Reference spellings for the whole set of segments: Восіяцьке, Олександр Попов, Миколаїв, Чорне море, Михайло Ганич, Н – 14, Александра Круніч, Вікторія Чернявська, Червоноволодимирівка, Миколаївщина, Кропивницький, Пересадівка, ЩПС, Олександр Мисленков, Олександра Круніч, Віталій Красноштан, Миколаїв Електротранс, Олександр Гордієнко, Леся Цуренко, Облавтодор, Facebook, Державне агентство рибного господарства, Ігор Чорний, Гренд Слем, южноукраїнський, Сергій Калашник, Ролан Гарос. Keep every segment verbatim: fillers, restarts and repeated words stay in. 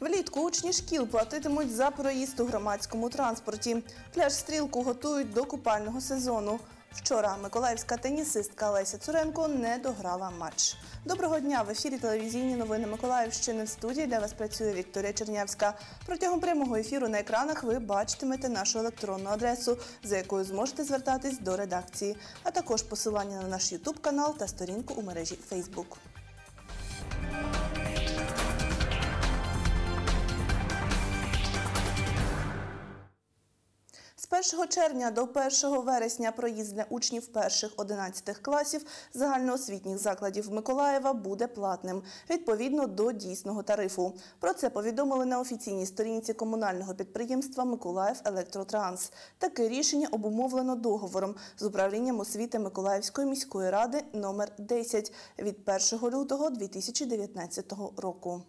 Влітку учні шкіл платитимуть за проїзд у громадському транспорті. Пляж-стрілку готують до купального сезону. Вчора миколаївська тенісистка Леся Цуренко не дограла матч. Доброго дня! В ефірі телевізійні новини Миколаївщини. В студії для вас працює Вікторія Чернявська. Протягом прямого ефіру на екранах ви бачитимете нашу електронну адресу, за якою зможете звертатись до редакції, а також посилання на наш ютуб-канал та сторінку у мережі Facebook. З першого червня до першого вересня проїзд для учнів перших одинадцятих класів загальноосвітніх закладів Миколаєва буде платним, відповідно до дійсного тарифу. Про це повідомили на офіційній сторінці комунального підприємства «Миколаїв Електротранс». Таке рішення обумовлено договором з управлінням освіти Миколаївської міської ради номер десять від першого лютого дві тисячі дев'ятнадцятого року.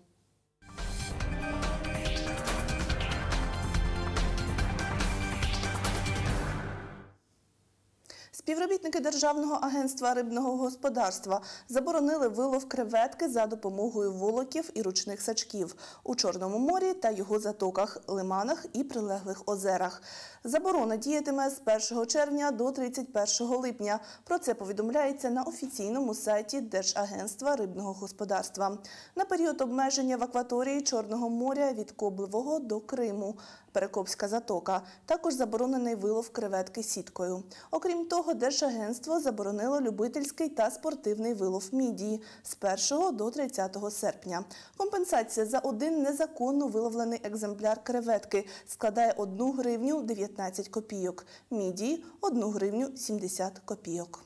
Співробітники Державного агентства рибного господарства заборонили вилов креветки за допомогою волоків і ручних сачків у Чорному морі та його затоках, лиманах і прилеглих озерах. Заборона діятиме з першого червня до тридцять першого липня. Про це повідомляється на офіційному сайті Держагентства рибного господарства. На період обмеження в акваторії Чорного моря від Кобливого до Криму, Перекопська затока, також заборонений вилов креветки сіткою. Окрім того, Держагентство заборонило любительський та спортивний вилов мідії з першого до тридцятого серпня. Компенсація за один незаконно виловлений екземпляр креветки складає одну гривню дев'ятнадцять копійок, мідії – одну гривню сімдесят копійок.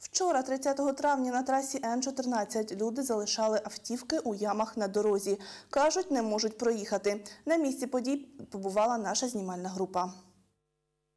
Вчора, тридцятого травня, на трасі Н чотирнадцять люди залишали автівки у ямах на дорозі. Кажуть, не можуть проїхати. На місці подій побувала наша знімальна група.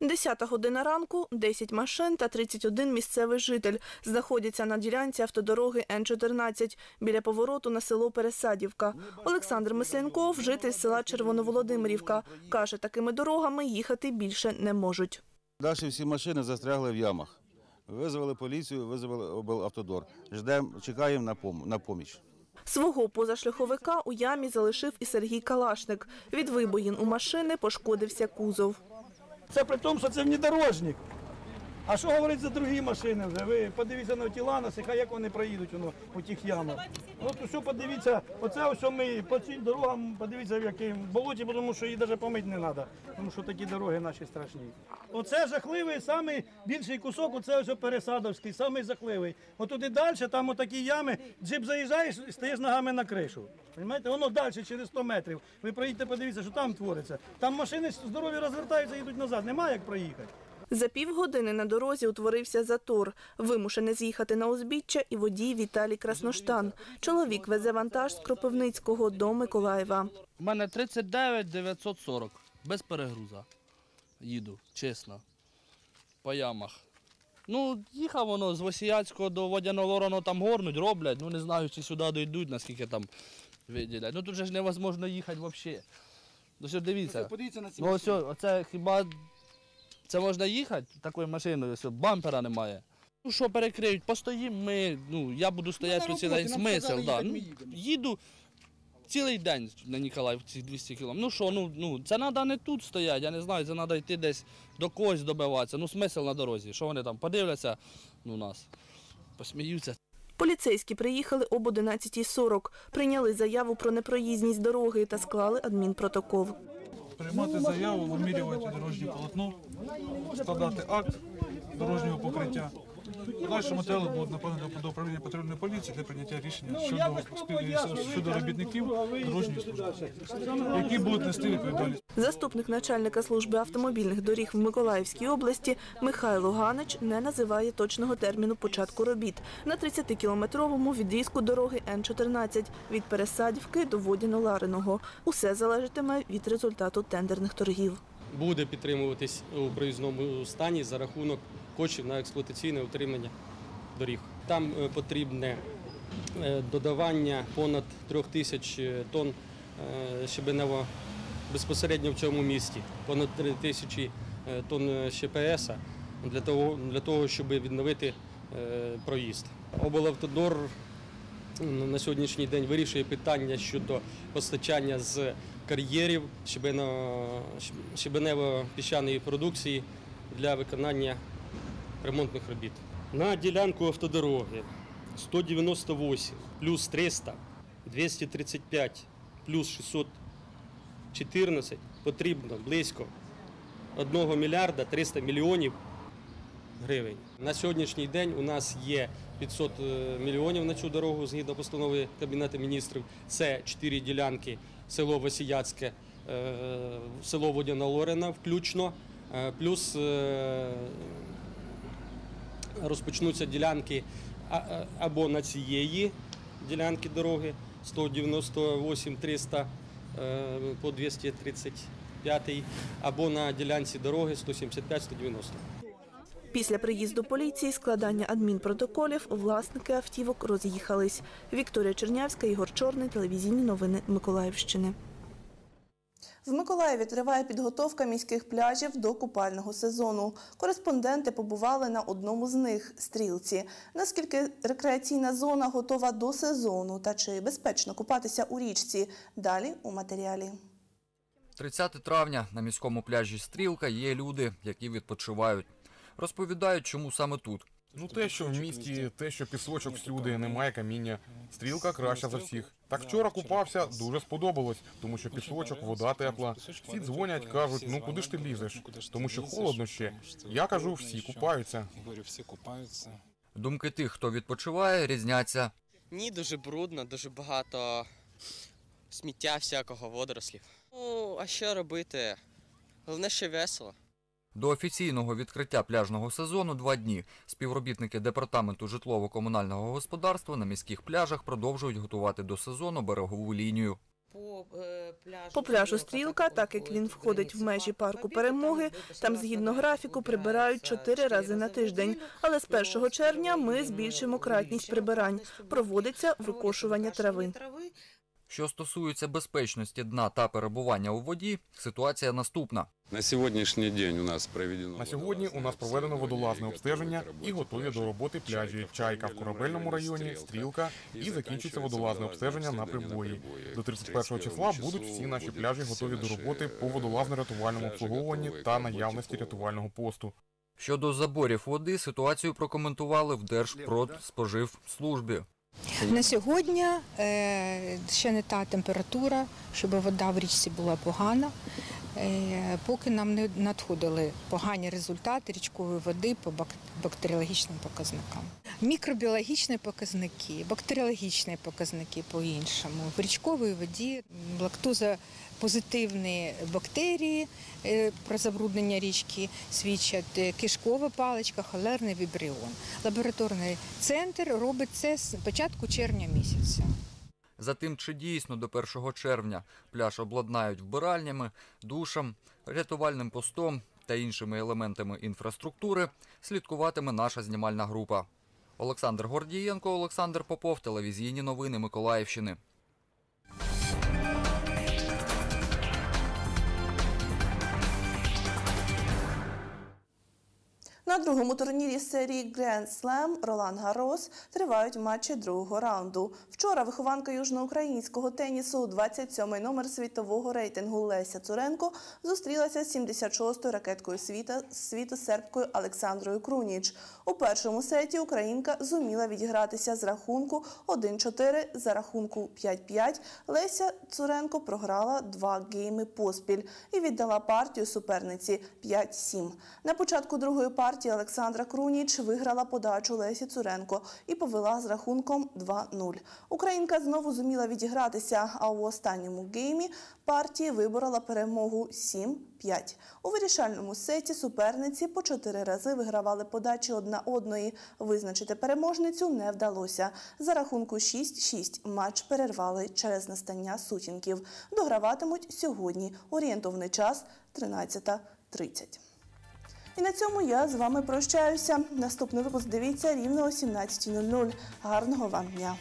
десята година ранку, десять машин та тридцять один місцевий житель знаходяться на ділянці автодороги Н чотирнадцять біля повороту на село Пересадівка. Олександр Мисленков, житель села Червоноволодимирівка, каже, такими дорогами їхати більше не можуть. Наші всі машини застрягли в ямах. Визвали поліцію, визвали облавтодор. Чекаємо на поміч. Свого позашляховика у ямі залишив і Сергій Калашник. Від вибоїн у машини пошкодився кузов. Це при тому, що це внедорожник. А що говорить за інші машини? Ви подивіться на тіла, на сіха, як вони проїдуть у тих ямах. Подивіться, оце ось ми по цим дорогам, подивіться в якому болоті, тому що її навіть помити не треба, тому що такі дороги наші страшні. Оце жахливий, найбільший кусок, оце ось Пересадівський, найжахливий. Отуди далі, там отакі ями, джип заїжджаєш, стаєш ногами на кришу. Воно далі, через сто метрів. Ви проїдьте, подивіться, що там твориться. Там машини здорові розвертаються, їдуть назад, нема як проїхати. За півгодини на дорозі утворився затор. Вимушений з'їхати на узбіччя і водій Віталій Красноштан. Чоловік везе вантаж з Кропивницького до Миколаєва. У мене тридцять дев'ять тисяч дев'ятсот сорок, без перегруза. Їду, чесно, по ямах. Ну, їхав воно з Восіяцького до Водяно-Лорину, там горнуть, роблять. Ну, не знаю, чи сюди дійдуть, наскільки там виділять. Ну, тут же ж невозможно їхати взагалі. Ось, дивіться, ось, оце хіба... Це можна їхати такою машиною, бампера немає. Ну що перекриють, постоїмо ми, ну я буду стояти тут цілий смисл. Їду цілий день на Миколаїв, ці двісті кілометрів. Ну що, ну це треба не тут стояти, я не знаю, це треба йти десь до когось добиватися. Ну смисл на дорозі, що вони там подивляться, ну нас, посміються. Поліцейські приїхали об одинадцятій сорок, прийняли заяву про непроїзність дороги та склали адмінпротокол. Приймати заяву, вимірювати дорожнє полотно, складати акт дорожнього покриття. Далі матеріали будуть направлені до управління патрульної поліції для прийняття рішення щодо робітників дорожньої служби, які будуть нести відповідальність. Заступник начальника служби автомобільних доріг в Миколаївській області Михайло Ганич не називає точного терміну початку робіт на тридцятикілометровому відрізку дороги Н чотирнадцять від Пересадівки до Водяно-Лариного. Усе залежатиме від результату тендерних торгів. Буде підтримуватись у проїзному стані за рахунок коштів на експлуатаційне утримання доріг. Там потрібне додавання понад трьох тисяч тонн щебеневого безпосередньо в цьому місті, понад три тисячі тонн ЩПС, для того, для того щоб відновити проїзд. Облавтодор на сьогоднішній день вирішує питання щодо постачання з кар'єрів щебенево-піщаної продукції для виконання ремонтних робіт. На ділянку автодороги сто дев'яносто вісім плюс триста, двісті тридцять п'ять плюс шістсот чотирнадцять потрібно близько одного мільярда трьохсот мільйонів гривень. На сьогоднішній день у нас є п'ятсот мільйонів на цю дорогу, згідно постанови Кабінету міністрів. Це чотири ділянки: село Восіяцьке, село Водяно-Лорина включно, плюс розпочнуться ділянки або на цієї ділянки дороги сто дев'яносто вісім триста по двісті тридцять п'ятий, або на ділянці дороги сто сімдесят п'ять сто дев'яносто. Після приїзду поліції, складання адмінпротоколів, власники автівок роз'їхались. Вікторія Чернявська, Ігор Чорний, телевізійні новини Миколаївщини. В Миколаєві триває підготовка міських пляжів до купального сезону. Кореспонденти побували на одному з них – Стрілці. Наскільки рекреаційна зона готова до сезону та чи безпечно купатися у річці – далі у матеріалі. тридцятого травня на міському пляжі Стрілка є люди, які відпочивають. Розповідають, чому саме тут. Ну, те, що в місті, те, що пісочок всюди, немає каміння. Стрілка краща за всіх. Так вчора купався, дуже сподобалось, тому що пісочок, вода тепла. Всі дзвонять, кажуть, ну куди ж ти лізеш, тому що холодно ще. Я кажу, всі купаються. Думки тих, хто відпочиває, різняться. Ні, дуже брудно, дуже багато сміття всякого, водорослів. Ну, а що робити? Головне, що весело. До офіційного відкриття пляжного сезону два дні. Співробітники Департаменту житлово-комунального господарства на міських пляжах продовжують готувати до сезону берегову лінію. По пляжу Стрілка, так як він входить в межі парку Перемоги, там згідно графіку прибирають чотири рази на тиждень. Але з першого червня ми збільшимо кратність прибирань. Проводиться викошування трави. Що стосується безпечності дна та перебування у воді, ситуація наступна. На сьогоднішній день у нас проведено на сьогодні у нас проведено водолазне обстеження і готові до роботи пляжі Чайка в Корабельному районі, Стрілка, і закінчиться водолазне обстеження на прибої. До тридцять першого числа будуть всі наші пляжі готові до роботи по водолазно-рятувальному обслуговуванні та наявності рятувального посту. Щодо заборів води, ситуацію прокоментували в Держпродспоживслужбі. На сьогодні ще не та температура, щоб вода в річці була погана. Поки нам не надходили погані результати річкової води по бактеріологічним показникам. Мікробіологічні показники, бактеріологічні показники по-іншому. В річковій воді лактозопозитивні бактерії про забруднення річки свідчать кишкова паличка, холерний вібріон. Лабораторний центр робить це з початку червня місяця. За тим, чи дійсно до першого червня пляж обладнають вбиральнями, душем, рятувальним постом та іншими елементами інфраструктури, слідкуватиме наша знімальна група. Олександр Гордієнко, Олександр Попов, телевізійні новини Миколаївщини. На другому турнірі серії «Гренд Слем» «Ролан Гарос» тривають матчі другого раунду. Вчора вихованка южноукраїнського тенісу, двадцять сьомий номер світового рейтингу Леся Цуренко, зустрілася з сімдесят шостою ракеткою світу сербкою Олександрою Круніч. У першому сеті українка зуміла відігратися з рахунку один чотири, за рахунку п'ять п'ять. Леся Цуренко програла два гейми поспіль і віддала партію суперниці п'ять сім. На початку другої партії Олександра Круніч виграла подачу Лесі Цуренко і повела з рахунком два нуль. Українка знову зуміла відігратися, а у останньому геймі партії виборола перемогу сім п'ять. У вирішальному сеті суперниці по чотири рази вигравали подачі одна одної. Визначити переможницю не вдалося. За рахунку шість шість матч перервали через настання сутінків. Дограватимуть сьогодні. Орієнтовний час тринадцята тридцять. І на цьому я з вами прощаюся. Наступний випуск дивіться рівно о сімнадцятій. Гарного вам дня!